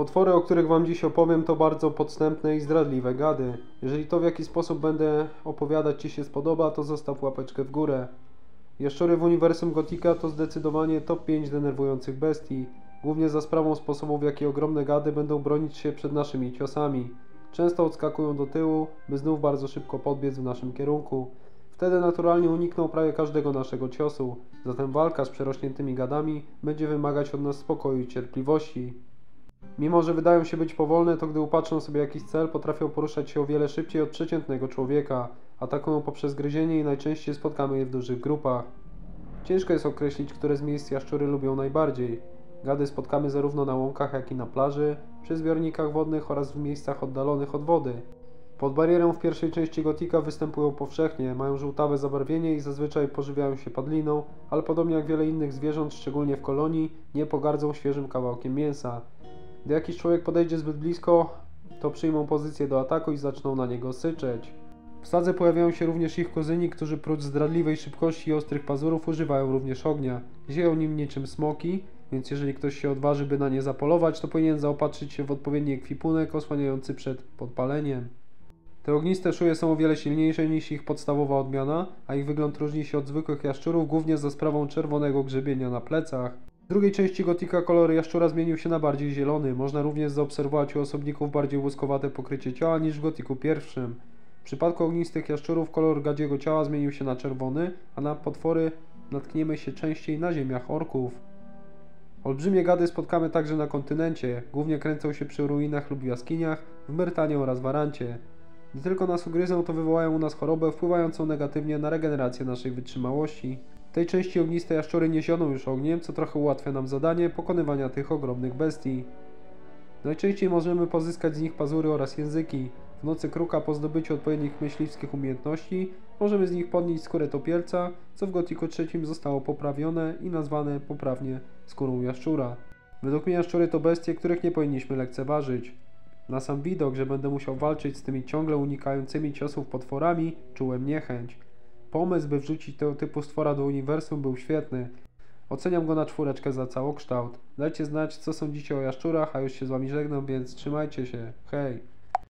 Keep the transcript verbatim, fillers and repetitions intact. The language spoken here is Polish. Potwory, o których wam dziś opowiem, to bardzo podstępne i zdradliwe gady. Jeżeli to, w jaki sposób będę opowiadać ci się spodoba, to zostaw łapeczkę w górę. Jaszczury w uniwersum Gothica to zdecydowanie top pięć denerwujących bestii, głównie za sprawą sposobu, w jaki ogromne gady będą bronić się przed naszymi ciosami. Często odskakują do tyłu, by znów bardzo szybko podbiec w naszym kierunku. Wtedy naturalnie unikną prawie każdego naszego ciosu, zatem walka z przerośniętymi gadami będzie wymagać od nas spokoju i cierpliwości. Mimo że wydają się być powolne, to gdy upatrzą sobie jakiś cel, potrafią poruszać się o wiele szybciej od przeciętnego człowieka. Atakują poprzez gryzienie i najczęściej spotkamy je w dużych grupach. Ciężko jest określić, które z miejsc jaszczury lubią najbardziej. Gady spotkamy zarówno na łąkach, jak i na plaży, przy zbiornikach wodnych oraz w miejscach oddalonych od wody. Pod barierą w pierwszej części Gothica występują powszechnie, mają żółtawe zabarwienie i zazwyczaj pożywiają się padliną, ale podobnie jak wiele innych zwierząt, szczególnie w kolonii, nie pogardzą świeżym kawałkiem mięsa. Gdy jakiś człowiek podejdzie zbyt blisko, to przyjmą pozycję do ataku i zaczną na niego syczeć. W sadze pojawiają się również ich kuzyni, którzy prócz zdradliwej szybkości i ostrych pazurów używają również ognia. Zieją nim niczym smoki, więc jeżeli ktoś się odważy, by na nie zapolować, to powinien zaopatrzyć się w odpowiedni ekwipunek osłaniający przed podpaleniem. Te ogniste szuje są o wiele silniejsze niż ich podstawowa odmiana, a ich wygląd różni się od zwykłych jaszczurów głównie za sprawą czerwonego grzebienia na plecach. W drugiej części Gothica kolor jaszczura zmienił się na bardziej zielony. Można również zaobserwować u osobników bardziej łuskowate pokrycie ciała niż w Gothicu pierwszym. W przypadku ognistych jaszczurów kolor gadziego ciała zmienił się na czerwony, a na potwory natkniemy się częściej na ziemiach orków. Olbrzymie gady spotkamy także na kontynencie, głównie kręcą się przy ruinach lub jaskiniach, w Myrtanie oraz Warancie. Gdy tylko nas ugryzą, to wywołają u nas chorobę wpływającą negatywnie na regenerację naszej wytrzymałości. W tej części ogniste jaszczury nie zioną już ogniem, co trochę ułatwia nam zadanie pokonywania tych ogromnych bestii. Najczęściej możemy pozyskać z nich pazury oraz języki. W nocy kruka po zdobyciu odpowiednich myśliwskich umiejętności możemy z nich podnieść skórę topielca, co w Gothicu trzecim zostało poprawione i nazwane poprawnie skórą jaszczura. Według mnie jaszczury to bestie, których nie powinniśmy lekceważyć. Na sam widok, że będę musiał walczyć z tymi ciągle unikającymi ciosów potworami, czułem niechęć. Pomysł, by wrzucić tego typu stwora do uniwersum, był świetny. Oceniam go na czwóreczkę za całokształt. Dajcie znać, co sądzicie o jaszczurach, a już się z wami żegnam, więc trzymajcie się. Hej!